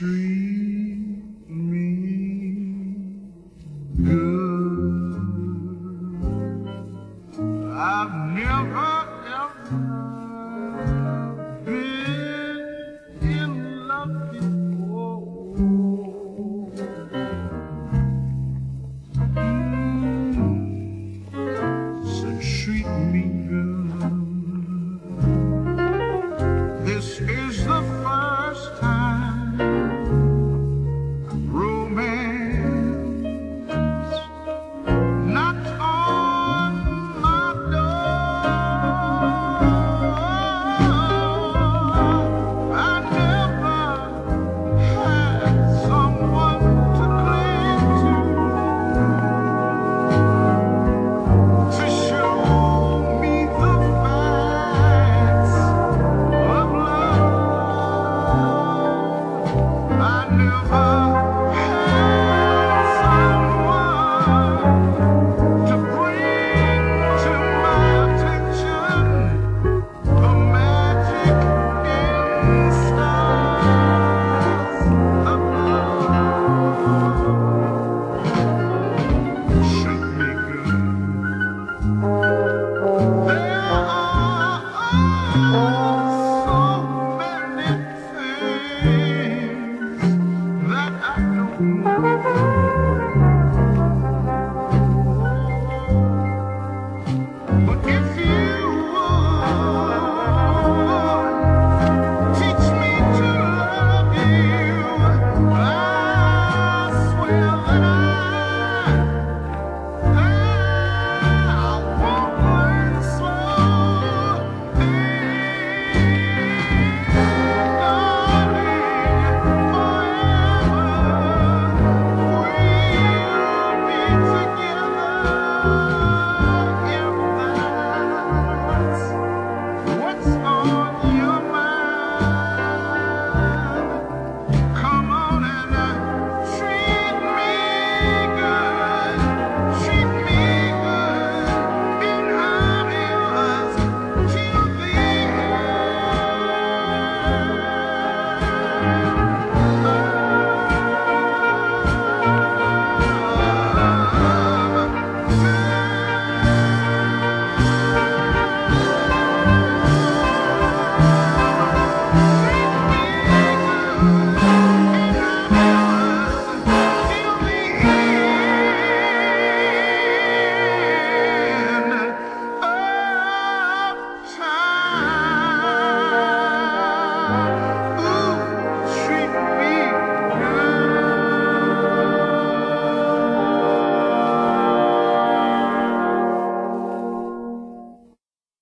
treat me good. I've never ever been in love before. So treat me good. This is the first time that I don't know.